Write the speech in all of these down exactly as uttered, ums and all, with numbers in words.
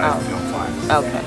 I oh. feel fine. Okay.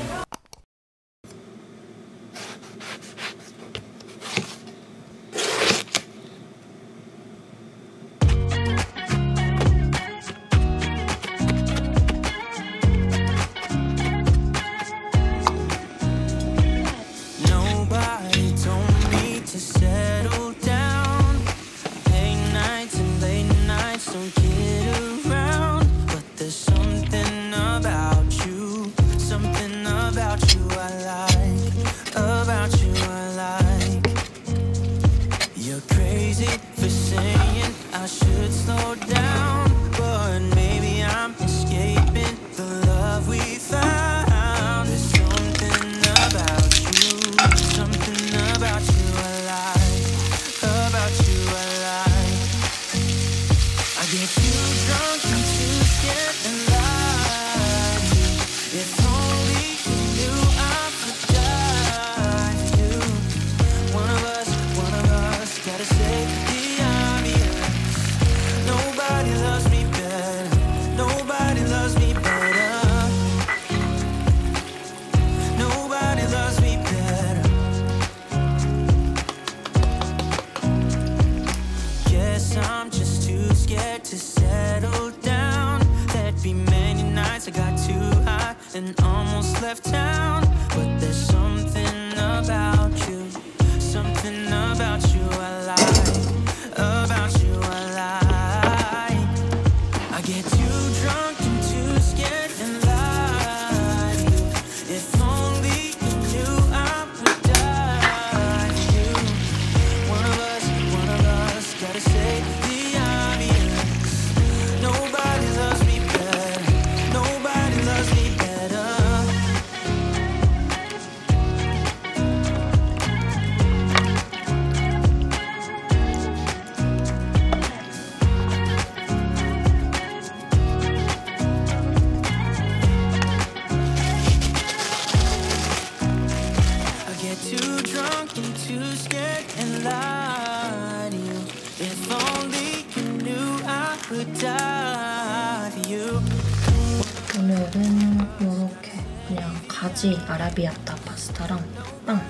오늘은 요렇게 그냥 가지 아라비아따 파스타랑 빵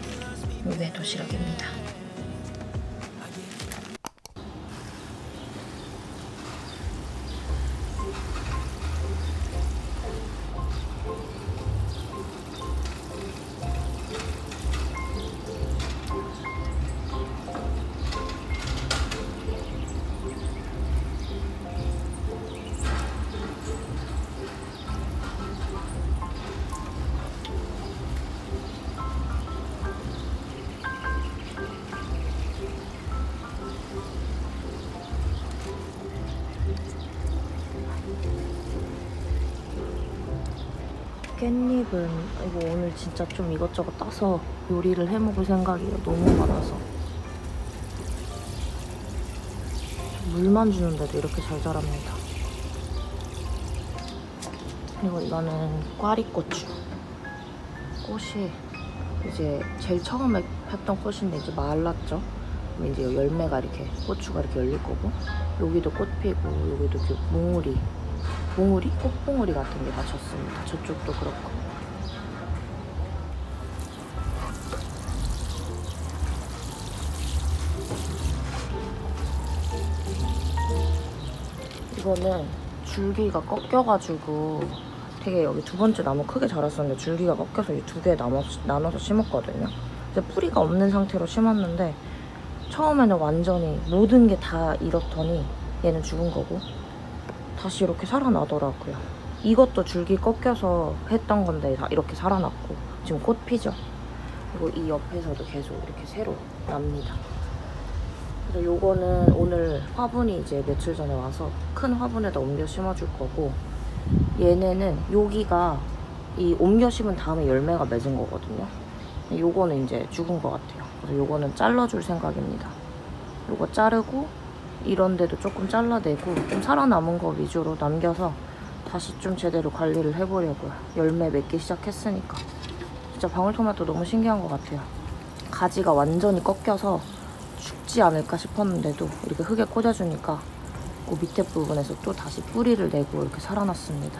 요게 도시락입니다. 깻잎은 이거 오늘 진짜 좀 이것저것 따서 요리를 해 먹을 생각이에요. 너무 많아서. 물만 주는데도 이렇게 잘 자랍니다. 그리고 이거는 꽈리고추. 꽃이 이제 제일 처음에 폈던 꽃인데 이제 말랐죠. 그럼 이제 열매가 이렇게 고추가 이렇게 열릴 거고, 여기도 꽃 피고 여기도 이렇게 몽우리. 봉우리? 꽃봉우리 같은 게 다 졌습니다. 저쪽도 그렇고. 이거는 줄기가 꺾여가지고 되게 여기 두 번째 나무 크게 자랐었는데 줄기가 꺾여서 이 두 개 나눠서 심었거든요. 근데 뿌리가 없는 상태로 심었는데 처음에는 완전히 모든 게 다 잃었더니 얘는 죽은 거고 다시 이렇게 살아나더라고요. 이것도 줄기 꺾여서 했던 건데 다 이렇게 살아났고 지금 꽃 피죠? 그리고 이 옆에서도 계속 이렇게 새로 납니다. 그래서 요거는 오늘 화분이 이제 며칠 전에 와서 큰 화분에다 옮겨 심어줄 거고, 얘네는 여기가 이 옮겨 심은 다음에 열매가 맺은 거거든요. 요거는 이제 죽은 것 같아요. 그래서 요거는 잘라줄 생각입니다. 요거 자르고 이런 데도 조금 잘라내고 좀 살아남은 거 위주로 남겨서 다시 좀 제대로 관리를 해보려고요. 열매 맺기 시작했으니까. 진짜 방울토마토 너무 신기한 것 같아요. 가지가 완전히 꺾여서 죽지 않을까 싶었는데도 이렇게 흙에 꽂아주니까 그 밑에 부분에서 또 다시 뿌리를 내고 이렇게 살아났습니다.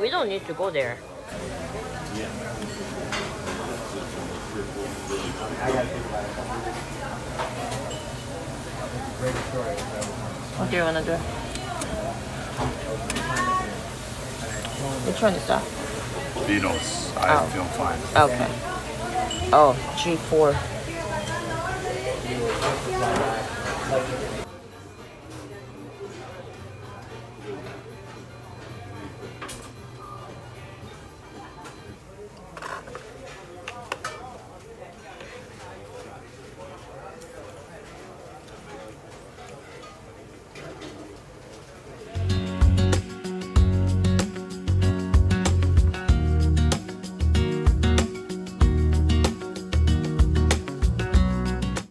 We don't need to go there. Yeah. What do you want to do? Which one is that? Beatles. I oh. feel fine. Okay. Oh, G four.